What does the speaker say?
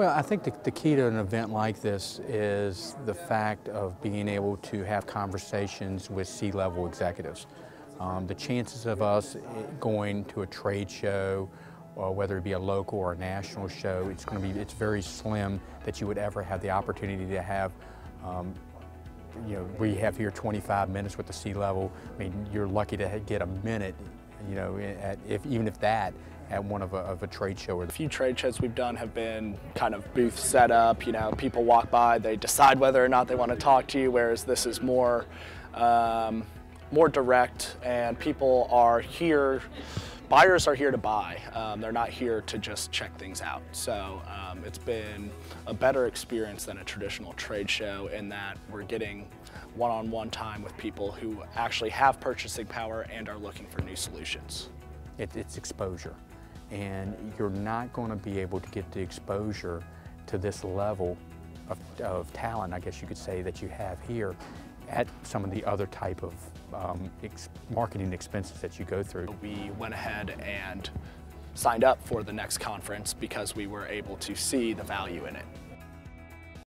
Well, I think the key to an event like this is the fact of being able to have conversations with C-level executives. The chances of us going to a trade show, or whether it be a local or a national show, it's very slim that you would ever have the opportunity to have. We have here 25 minutes with the C-level. I mean, you're lucky to get a minute, even if that, at one of a trade show. A few trade shows we've done have been kind of booth set up, people walk by, they decide whether or not they want to talk to you, whereas this is more, more direct, and people are here, buyers are here to buy. They're not here to just check things out. So it's been a better experience than a traditional trade show in that we're getting one-on-one time with people who actually have purchasing power and are looking for new solutions. It's exposure. And you're not going to be able to get the exposure to this level of talent, I guess you could say, that you have here at some of the other type of marketing expenses that you go through. We went ahead and signed up for the next conference because we were able to see the value in it.